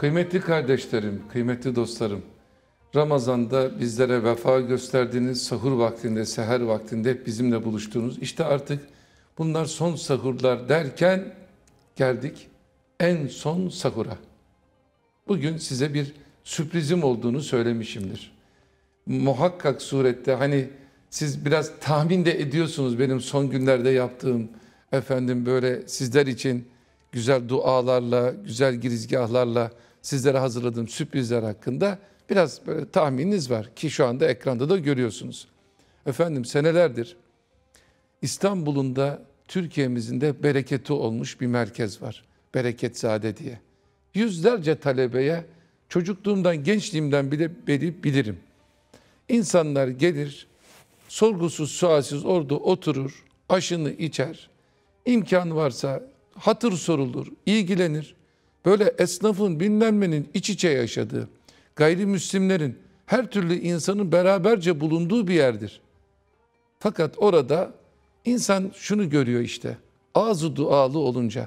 Kıymetli kardeşlerim, kıymetli dostlarım, Ramazan'da bizlere vefa gösterdiğiniz, sahur vaktinde, seher vaktinde hep bizimle buluştuğunuz, işte artık bunlar son sahurlar derken geldik en son sahura. Bugün size bir sürprizim olduğunu söylemişimdir. Muhakkak surette hani siz biraz tahmin de ediyorsunuz benim son günlerde yaptığım, efendim böyle sizler için güzel dualarla, güzel girizgahlarla sizlere hazırladığım sürprizler hakkında biraz böyle tahmininiz var ki şu anda ekranda da görüyorsunuz. Efendim senelerdir İstanbul'un da Türkiye'mizin de bereketi olmuş bir merkez var. Bereketzade diye. Yüzlerce talebeye çocukluğumdan, gençliğimden bile bilirim. İnsanlar gelir, sorgusuz sualsiz orada oturur, aşını içer, imkan varsa hatır sorulur, ilgilenir. Böyle esnafın, bilinmenin iç içe yaşadığı, gayrimüslimlerin, her türlü insanın beraberce bulunduğu bir yerdir. Fakat orada insan şunu görüyor işte, ağzı dualı olunca,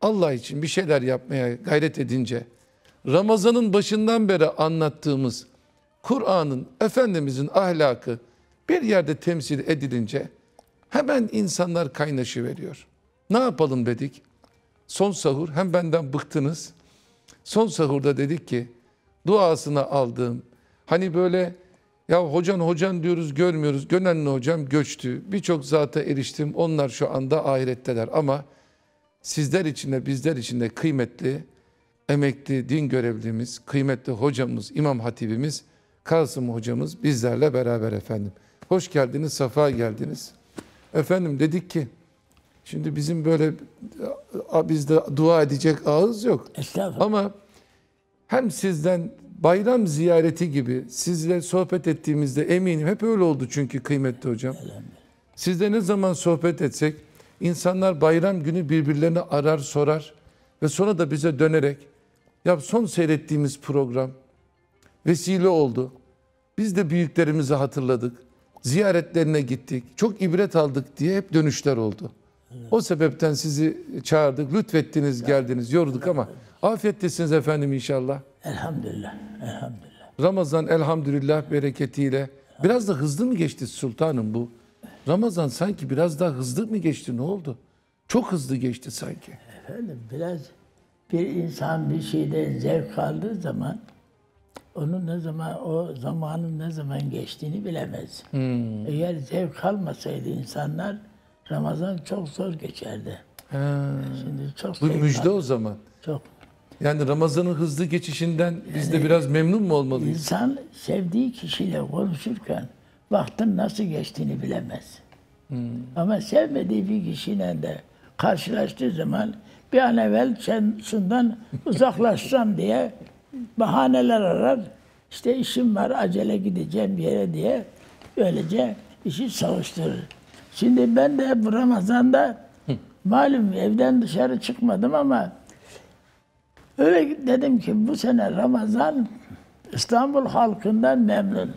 Allah için bir şeyler yapmaya gayret edince, Ramazan'ın başından beri anlattığımız Kur'an'ın, Efendimiz'in ahlakı bir yerde temsil edilince hemen insanlar kaynaşıveriyor. Ne yapalım dedik, son sahur, hem benden bıktınız, son sahurda dedik ki duasını aldığım, hani böyle ya hocan diyoruz görmüyoruz, gönenli hocam göçtü, birçok zata eriştim, onlar şu anda ahiretteler ama sizler için de bizler için de kıymetli, emekli din görevlimiz, kıymetli hocamız, imam hatibimiz, Kasım hocamız bizlerle beraber efendim. Hoş geldiniz, safa geldiniz. Efendim dedik ki, şimdi bizim böyle, bizde dua edecek ağız yok. Ama hem sizden bayram ziyareti gibi, sizle sohbet ettiğimizde eminim, hep öyle oldu çünkü kıymetli hocam. Sizle ne zaman sohbet etsek, insanlar bayram günü birbirlerini arar, sorar. Ve sonra da bize dönerek, ya son seyrettiğimiz program vesile oldu. Biz de büyüklerimizi hatırladık, ziyaretlerine gittik, çok ibret aldık diye hep dönüşler oldu. Evet. O sebepten sizi çağırdık, lütfettiniz, geldiniz, yorduk ama afiyettesiniz efendim inşallah. Elhamdülillah, elhamdülillah. Ramazan elhamdülillah bereketiyle biraz da hızlı mı geçti sultanım bu? Ramazan sanki biraz daha hızlı mı geçti, ne oldu? Çok hızlı geçti sanki. Efendim biraz bir insan bir şeyden zevk aldığı zaman onun ne zaman, o zamanın ne zaman geçtiğini bilemez. Hmm. Eğer zevk almasaydı insanlar Ramazan çok zor geçerdi. Şimdi çok bu müjde aldı o zaman. Çok. Yani Ramazan'ın hızlı geçişinden yani biz de biraz memnun mu olmalıyız? İnsan sevdiği kişiyle konuşurken vaktin nasıl geçtiğini bilemez. Hmm. Ama sevmediği bir kişiyle de karşılaştığı zaman bir an evvel şundan uzaklaşsam diye bahaneler arar. İşte işim var, acele gideceğim bir yere diye böylece işi savuşturur. Şimdi ben de bu Ramazan'da malum evden dışarı çıkmadım ama öyle dedim ki bu sene Ramazan İstanbul halkından memnun.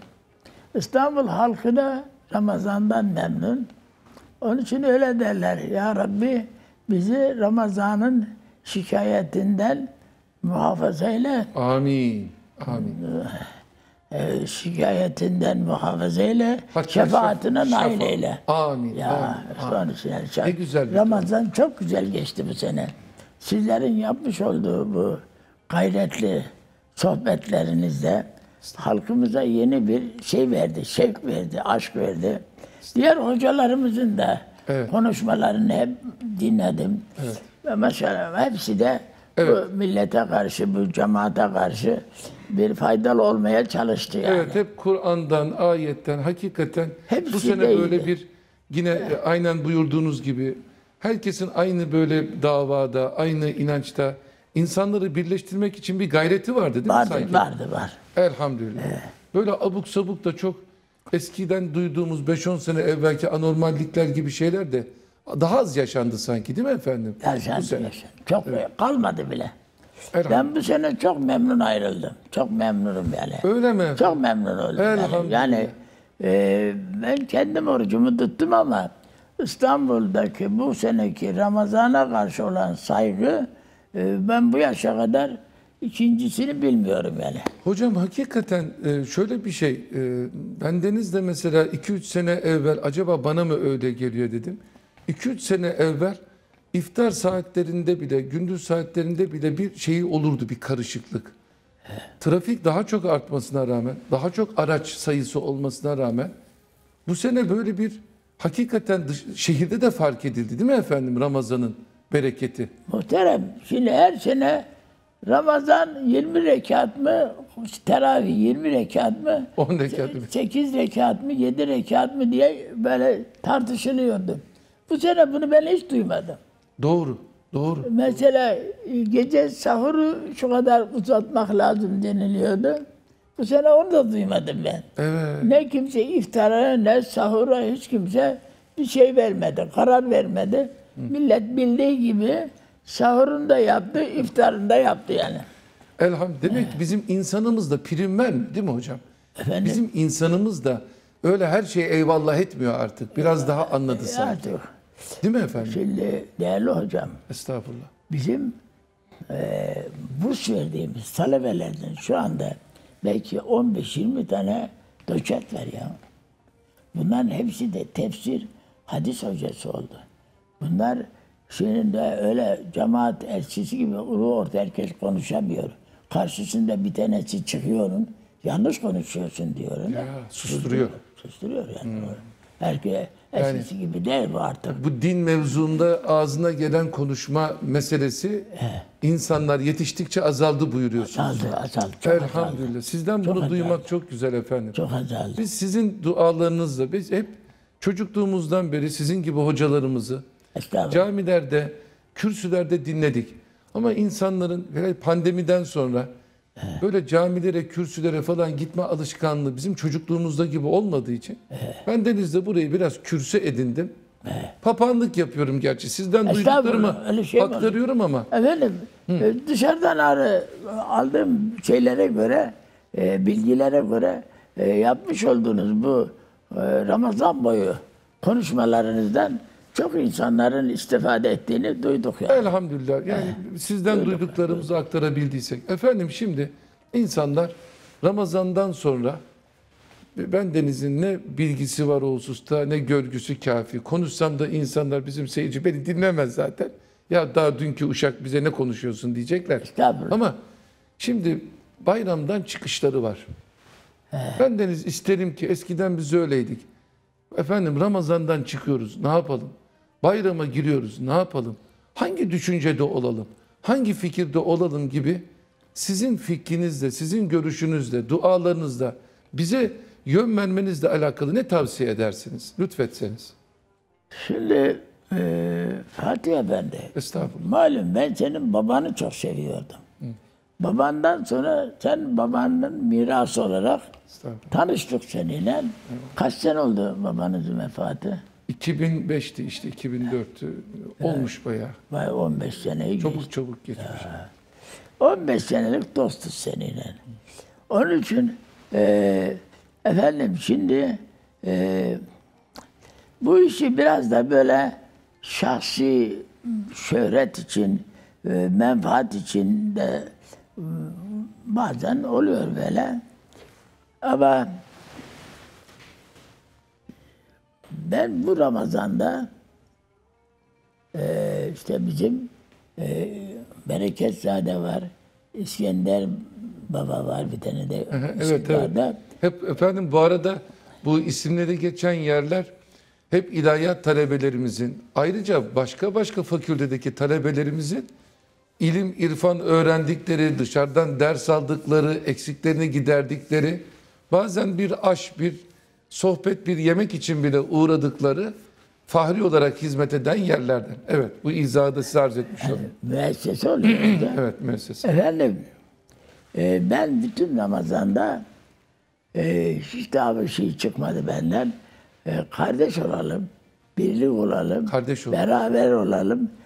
İstanbul halkı da Ramazan'dan memnun. Onun için öyle derler, ya Rabbi bizi Ramazan'ın şikayetinden muhafaza eyle. Amin. Amin. Şikayetinden muhafaza eyle, şefaatine nail eyle. Amin. Ya, amin. Ne güzel. Ramazan durum. Çok güzel geçti bu sene. Sizlerin yapmış olduğu bu gayretli sohbetlerinizde halkımıza yeni bir şey verdi, şevk verdi, aşk verdi. Diğer hocalarımızın da konuşmalarını hep dinledim. Ve mesela hepsi de bu millete karşı, bu cemaate karşı bir faydalı olmaya çalıştı yani. Evet, hep Kur'an'dan, ayetten, hakikaten hepsi bu sene değildi. Böyle bir yine aynen buyurduğunuz gibi herkesin aynı böyle davada, aynı inançta insanları birleştirmek için bir gayreti vardı değil mi sanki? Vardı, var. Elhamdülillah. Böyle abuk sabuk da çok eskiden duyduğumuz 5-10 sene evvelki anormallikler gibi şeyler de daha az yaşandı sanki değil mi efendim? Yaşandı. Çok kalmadı bile. Ben bu sene çok memnun ayrıldım. Çok memnunum yani. Öyle mi? Çok memnun oldum. Elhamdülillah. Yani ben kendim orucumu tuttum ama İstanbul'daki bu seneki Ramazan'a karşı olan saygı ben bu yaşa kadar İkincisini bilmiyorum yani. Hocam hakikaten şöyle bir şey, bendeniz de mesela 2-3 sene evvel acaba bana mı öyle geliyor dedim. 2-3 sene evvel iftar saatlerinde bile, gündüz saatlerinde bile bir şey olurdu, bir karışıklık. Trafik daha çok artmasına rağmen, daha çok araç sayısı olmasına rağmen bu sene böyle bir hakikaten şehirde de fark edildi değil mi efendim Ramazan'ın bereketi? Muhterem, şimdi her sene Ramazan 20 rekat mı, teravih 20 rekat mı, 10 rekat mı, 8 rekat mı, 7 rekat mı diye böyle tartışılıyordu. Bu sene bunu ben hiç duymadım. Doğru, doğru. Mesela gece sahuru şu kadar uzatmak lazım deniliyordu. Bu sene onu da duymadım ben. Evet. Ne kimse iftara, ne sahura hiç kimse bir şey vermedi, karar vermedi. Hı. Millet bildiği gibi sahurunu da yaptı, iftarını da yaptı yani. Elhamdülillah. Demek ki bizim insanımız da primer değil mi hocam? Efendim? Bizim insanımız da öyle her şeye eyvallah etmiyor artık. Biraz daha anladı sanki. Artık. Değil mi efendim? Şimdi değerli hocam. Estağfurullah. Bizim burs verdiğimiz talebelerden şu anda belki 15-20 tane doçent var ya. Bunların hepsi de tefsir, hadis hocası oldu. Bunlar şimdi de öyle cemaat elçisi gibi ulu orta herkes konuşamıyor. Karşısında bir tanesi çıkıyorsun, yanlış konuşuyorsun diyor. Ya, susturuyor. Susturuyor yani. Hmm. Herkes elçisi yani, gibi değil bu artık. Bu din mevzuunda ağzına gelen konuşma meselesi insanlar yetiştikçe azaldı buyuruyorsunuz. Azaldı. Elhamdülillah. Azaldı. Sizden çok bunu azaldı. Duymak çok güzel efendim. Çok azaldı. Biz sizin dualarınızla, biz hep çocukluğumuzdan beri sizin gibi hocalarımızı camilerde, kürsülerde dinledik. Ama insanların pandemiden sonra böyle camilere, kürsülere falan gitme alışkanlığı bizim çocukluğumuzda gibi olmadığı için ben denizde burayı biraz kürsü edindim. Papağanlık yapıyorum gerçi. Sizden duyduklarımı şey aktarıyorum ama. Efendim, dışarıdan aldığım şeylere göre, bilgilere göre yapmış olduğunuz bu Ramazan boyu konuşmalarınızdan çok insanların istifade ettiğini duyduk yani. Elhamdülillah. Yani sizden duyduklarımızı aktarabildiysek. Efendim şimdi insanlar Ramazan'dan sonra bendenizin ne bilgisi var o hususta, ne görgüsü kafi. Konuşsam da insanlar, bizim seyirci beni dinlemez zaten. Ya daha dünkü uşak bize ne konuşuyorsun diyecekler. Ama şimdi bayramdan çıkışları var. Bendeniz isterim ki, eskiden biz öyleydik. Efendim Ramazan'dan çıkıyoruz, ne yapalım? Bayrama giriyoruz, ne yapalım? Hangi düşüncede olalım? Hangi fikirde olalım gibi sizin fikrinizle, sizin görüşünüzle, dualarınızla bize yön vermenizle alakalı ne tavsiye edersiniz? Lütfetseniz. Şimdi Fatih Efendi, malum ben senin babanı çok seviyordum. Hı. Babandan sonra sen babanın mirası olarak tanıştık seninle. Hı. Kaç sene oldu babanızın vefatı? 2005'ti işte, 2004'tü. Olmuş bayağı. Bayağı 15 seneyi çabuk geçmiş. Ya. 15 senelik dostuz seninle. Onun için efendim şimdi bu işi biraz da böyle şahsi şöhret için, menfaat için de bazen oluyor böyle. Ama ben bu Ramazan'da işte bizim Bereketzade var, İskender Baba var, bir tane de evet. Hep efendim bu arada bu isimleri geçen yerler hep ilahiyat talebelerimizin, ayrıca başka fakültedeki talebelerimizin ilim, irfan öğrendikleri, dışarıdan ders aldıkları, eksiklerini giderdikleri, bazen bir aş, bir sohbet, bir yemek için bile uğradıkları fahri olarak hizmet eden yerlerden. Evet, bu izahı da size arz etmiş oldum. Müessese oluyor. Evet, müessese. Efendim, ben bütün Ramazan'da hiç daha bir şey çıkmadı benden. Kardeş olalım, birlik olalım, beraber olalım.